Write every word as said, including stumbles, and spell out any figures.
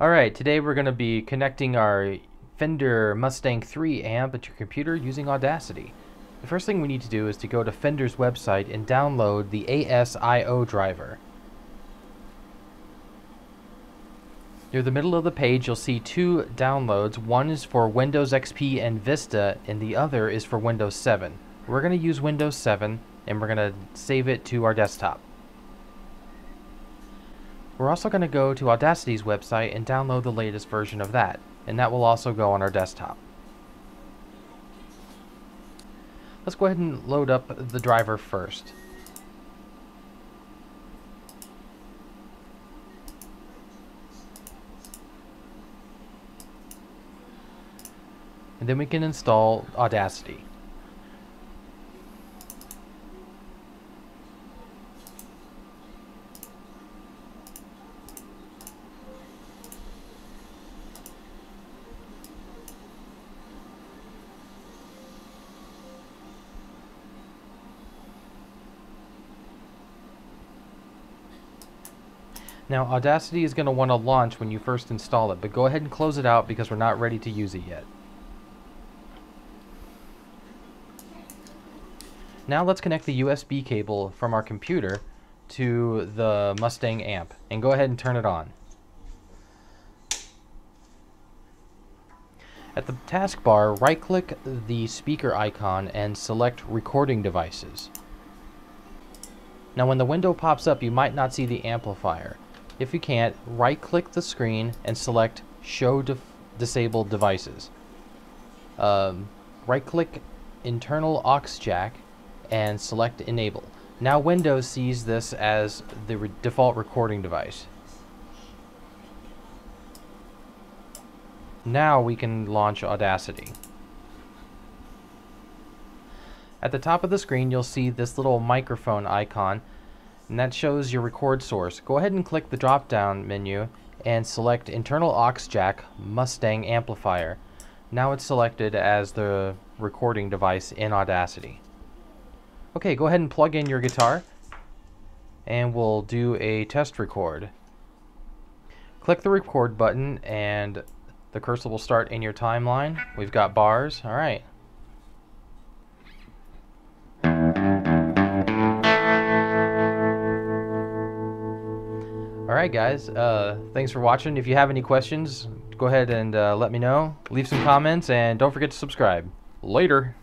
Alright, today we're going to be connecting our Fender Mustang three amp at your computer using Audacity. The first thing we need to do is to go to Fender's website and download the A S I O driver. Near the middle of the page you'll see two downloads. One is for Windows X P and Vista and the other is for Windows seven. We're going to use Windows seven and we're going to save it to our desktop. We're also going to go to Audacity's website and download the latest version of that, and that will also go on our desktop. Let's go ahead and load up the driver first. And then we can install Audacity. Now Audacity is going to want to launch when you first install it, but go ahead and close it out because we're not ready to use it yet. Now let's connect the U S B cable from our computer to the Mustang amp and go ahead and turn it on. At the taskbar, right-click the speaker icon and select Recording Devices. Now when the window pops up, you might not see the amplifier. If you can't, right-click the screen and select Show Disabled Devices. Um, right-click Internal Aux Jack and select Enable. Now Windows sees this as the re default recording device. Now we can launch Audacity. At the top of the screen you'll see this little microphone icon, and that shows your record source. Go ahead and click the drop down menu and select Internal Aux Jack Mustang Amplifier. Now it's selected as the recording device in Audacity. Okay, go ahead and plug in your guitar and we'll do a test record. Click the record button and the cursor will start in your timeline. We've got bars. Alright. Alright guys, uh, thanks for watching. If you have any questions, go ahead and uh, let me know. Leave some comments and don't forget to subscribe. Later!